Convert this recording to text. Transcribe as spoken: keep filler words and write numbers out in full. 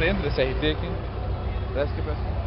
pra dentro desse R T aqui. Desce aqui pra cima.